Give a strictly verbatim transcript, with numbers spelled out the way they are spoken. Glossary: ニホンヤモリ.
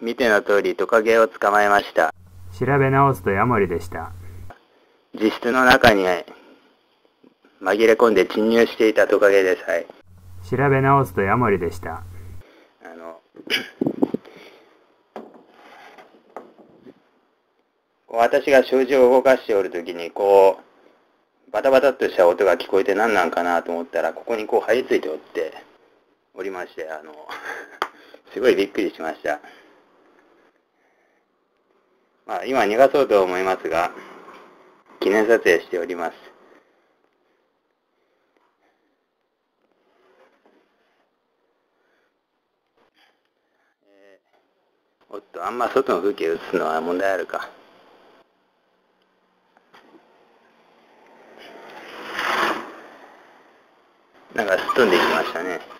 見ての通りトカゲを捕まえました。調べ直すとヤモリでした。自室の中に紛れ込んで侵入していたトカゲです。はい、調べ直すとヤモリでした。あのこう私が障子を動かしておるときにこうバタバタっとした音が聞こえて何なんかなと思ったら、ここにこう張り付いておっておりまして、あのすごいびっくりしました。まあ、今逃がそうと思いますが、記念撮影しております。えー、おっと、あんま外の風景映すのは問題あるか。なんかすっ飛んでいきましたね。